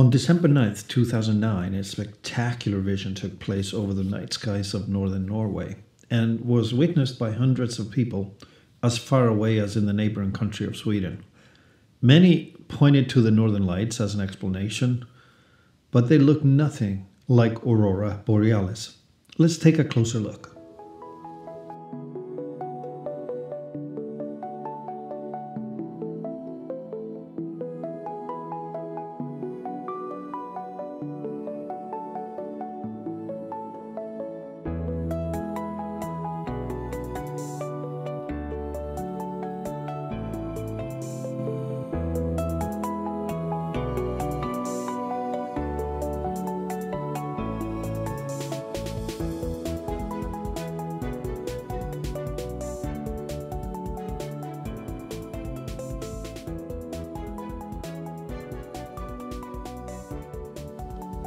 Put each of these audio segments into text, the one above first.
On December 9th, 2009, a spectacular vision took place over the night skies of northern Norway and was witnessed by hundreds of people as far away as in the neighboring country of Sweden. Many pointed to the northern lights as an explanation, but they looked nothing like Aurora Borealis. Let's take a closer look.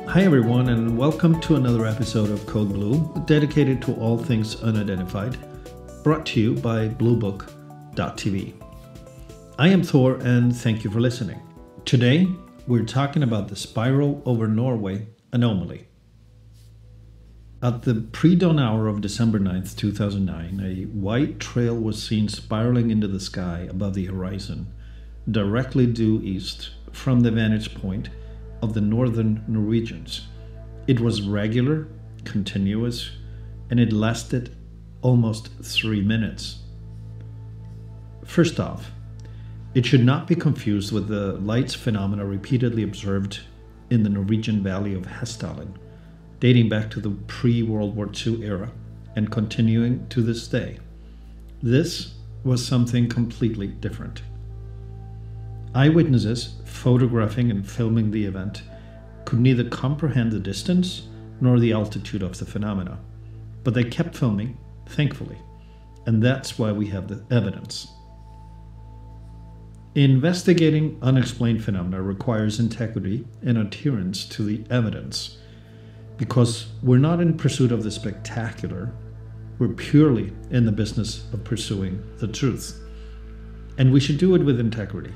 Hi everyone, and welcome to another episode of Code Blue, dedicated to all things unidentified, brought to you by Bluebook.tv. I am Thor, and thank you for listening. Today, we're talking about the spiral over Norway anomaly. At the pre-dawn hour of December 9th, 2009, a white trail was seen spiraling into the sky above the horizon, directly due east from the vantage point of the northern Norwegians. It was regular, continuous, and it lasted almost 3 minutes. First off, it should not be confused with the lights phenomena repeatedly observed in the Norwegian valley of Hessdalen, dating back to the pre-World War II era and continuing to this day. This was something completely different. Eyewitnesses photographing and filming the event could neither comprehend the distance nor the altitude of the phenomena, but they kept filming, thankfully, and that's why we have the evidence. Investigating unexplained phenomena requires integrity and adherence to the evidence, because we're not in pursuit of the spectacular, we're purely in the business of pursuing the truth. And we should do it with integrity.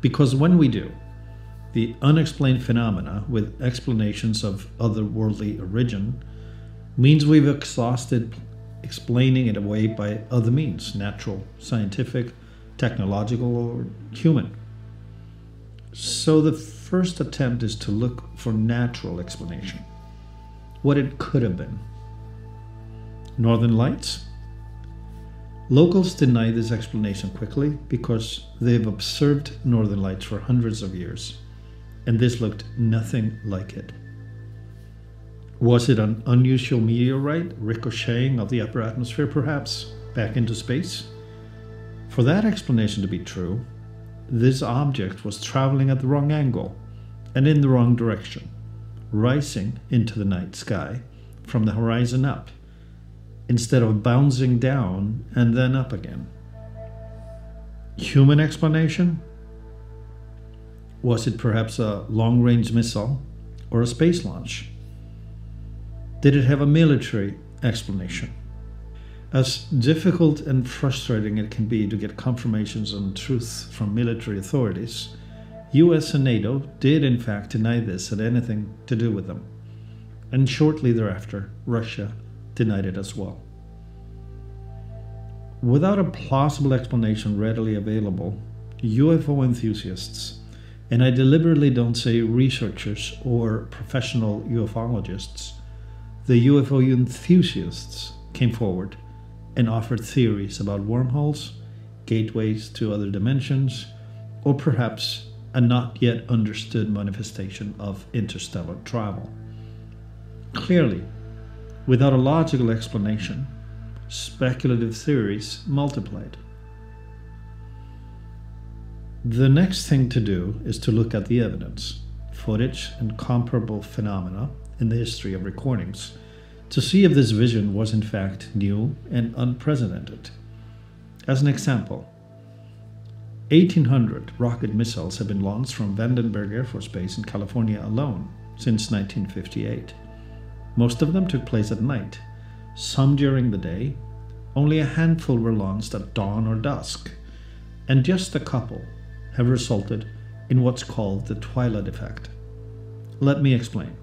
Because when we do, the unexplained phenomena with explanations of otherworldly origin means we've exhausted explaining it away by other means, natural, scientific, technological, or human. So the first attempt is to look for natural explanation, what it could have been. Northern Lights? Locals deny this explanation quickly because they've observed northern lights for hundreds of years, and this looked nothing like it. Was it an unusual meteorite ricocheting off the upper atmosphere, perhaps, back into space? For that explanation to be true, this object was traveling at the wrong angle and in the wrong direction, rising into the night sky from the horizon up, instead of bouncing down and then up again. Human explanation? Was it perhaps a long-range missile or a space launch? Did it have a military explanation? As difficult and frustrating it can be to get confirmations on truth from military authorities, US and NATO did in fact deny this had anything to do with them. And shortly thereafter, Russia denied it as well. Without a plausible explanation readily available, UFO enthusiasts, and I deliberately don't say researchers or professional ufologists, the UFO enthusiasts came forward and offered theories about wormholes, gateways to other dimensions, or perhaps a not yet understood manifestation of interstellar travel. Clearly, without a logical explanation, speculative theories multiplied. The next thing to do is to look at the evidence, footage, and comparable phenomena in the history of recordings to see if this vision was in fact new and unprecedented. As an example, 1,800 rocket missiles have been launched from Vandenberg Air Force Base in California alone since 1958. Most of them took place at night, some during the day, only a handful were launched at dawn or dusk, and just a couple have resulted in what's called the twilight effect. Let me explain.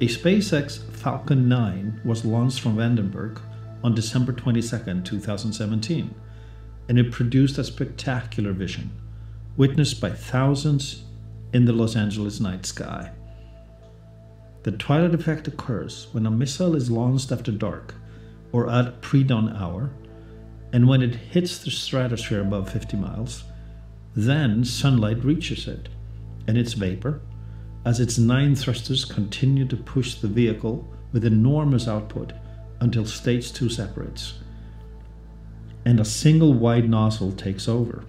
A SpaceX Falcon 9 was launched from Vandenberg on December 22, 2017, and it produced a spectacular vision, witnessed by thousands in the Los Angeles night sky. The twilight effect occurs when a missile is launched after dark or at pre-dawn hour, and when it hits the stratosphere above 50 miles, then sunlight reaches it and its vapor, as its 9 thrusters continue to push the vehicle with enormous output until stage 2 separates, and a single wide nozzle takes over.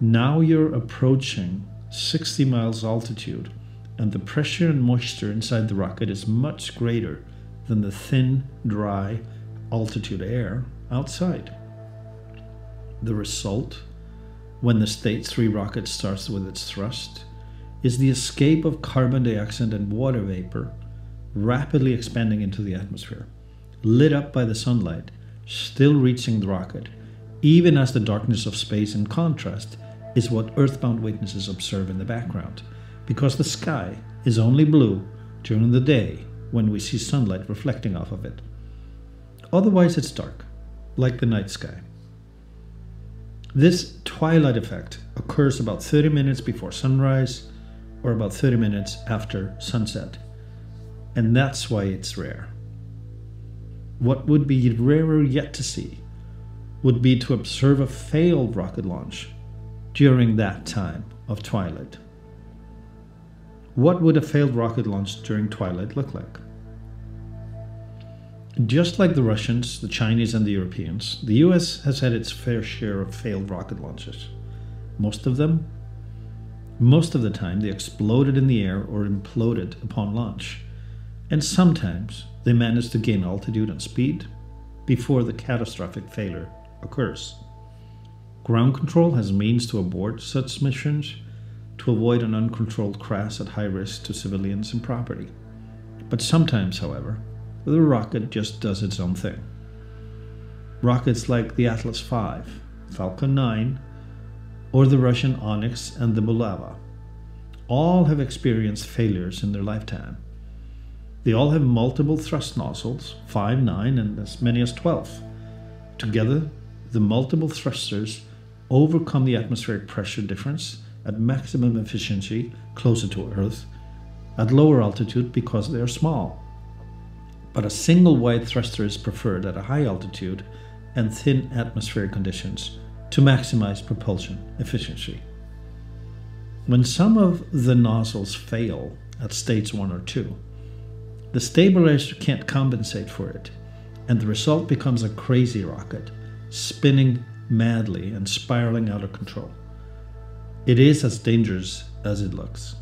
Now you're approaching 60 miles altitude, and the pressure and moisture inside the rocket is much greater than the thin, dry, altitude air outside. The result, when the stage 3 rocket starts with its thrust, is the escape of carbon dioxide and water vapor, rapidly expanding into the atmosphere, lit up by the sunlight, still reaching the rocket, even as the darkness of space in contrast is what Earthbound witnesses observe in the background, because the sky is only blue during the day when we see sunlight reflecting off of it. Otherwise it's dark, like the night sky. This twilight effect occurs about 30 minutes before sunrise or about 30 minutes after sunset, and that's why it's rare. What would be rarer yet to see would be to observe a failed rocket launch during that time of twilight. What would a failed rocket launch during twilight look like? Just like the Russians, the Chinese, and the Europeans, the US has had its fair share of failed rocket launches. Most of the time, they exploded in the air or imploded upon launch. And sometimes they manage to gain altitude and speed before the catastrophic failure occurs. Ground control has means to abort such missions to avoid an uncontrolled crash at high risk to civilians and property. But sometimes, however, the rocket just does its own thing. Rockets like the Atlas V, Falcon 9, or the Russian Onyx and the Bulava all have experienced failures in their lifetime. They all have multiple thrust nozzles, 5, 9, and as many as 12. Together, the multiple thrusters overcome the atmospheric pressure difference at maximum efficiency closer to Earth, at lower altitude because they are small. But a single wide thruster is preferred at a high altitude and thin atmospheric conditions to maximize propulsion efficiency. When some of the nozzles fail at stage 1 or 2, the stabilizer can't compensate for it, and the result becomes a crazy rocket, spinning madly and spiraling out of control. It is as dangerous as it looks.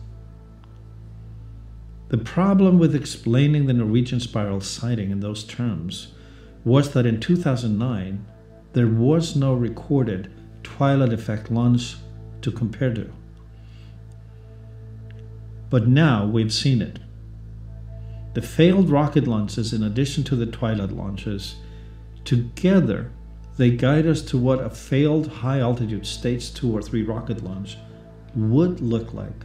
The problem with explaining the Norwegian spiral sighting in those terms was that in 2009, there was no recorded twilight effect launch to compare to. But now we've seen it. The failed rocket launches, in addition to the twilight launches, together they guide us to what a failed high-altitude stage 2 or 3 rocket launch would look like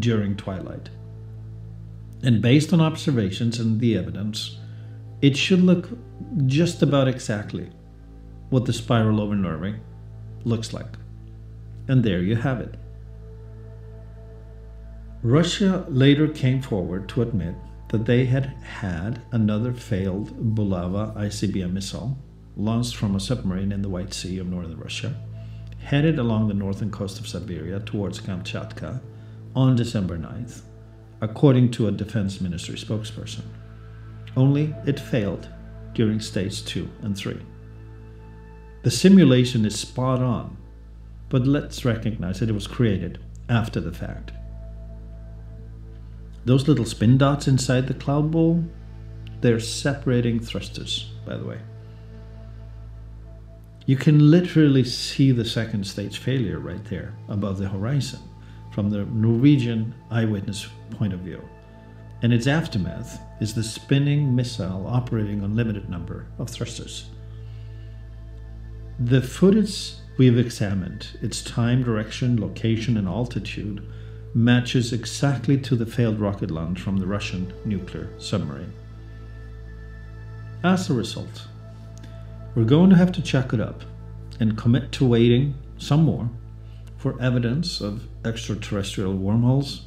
during twilight. And based on observations and the evidence, it should look just about exactly what the spiral over Norway looks like. And there you have it. Russia later came forward to admit that they had had another failed Bulava ICBM missile launched from a submarine in the White Sea of northern Russia, headed along the northern coast of Siberia towards Kamchatka on December 9th, according to a Defense Ministry spokesperson. Only it failed during stages 2 and 3. The simulation is spot on, but let's recognize that it was created after the fact. Those little spin dots inside the cloud bowl, they're separating thrusters, by the way. You can literally see the second stage failure right there above the horizon from the Norwegian eyewitness point of view. And its aftermath is the spinning missile operating on limited number of thrusters. The footage we've examined, its time, direction, location, and altitude, matches exactly to the failed rocket launch from the Russian nuclear submarine. As a result, we're going to have to check it up and commit to waiting some more for evidence of extraterrestrial wormholes,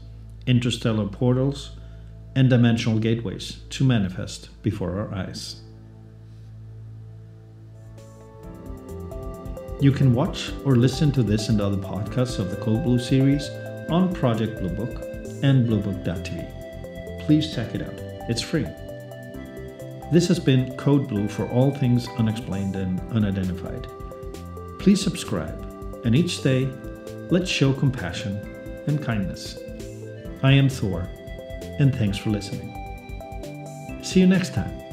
interstellar portals, and dimensional gateways to manifest before our eyes. You can watch or listen to this and other podcasts of the Code Blue series on Project Blue Book and Bluebook.tv. Please check it out. It's free. This has been Code Blue for all things unexplained and unidentified. Please subscribe, and each day, let's show compassion and kindness. I am Thor, and thanks for listening. See you next time.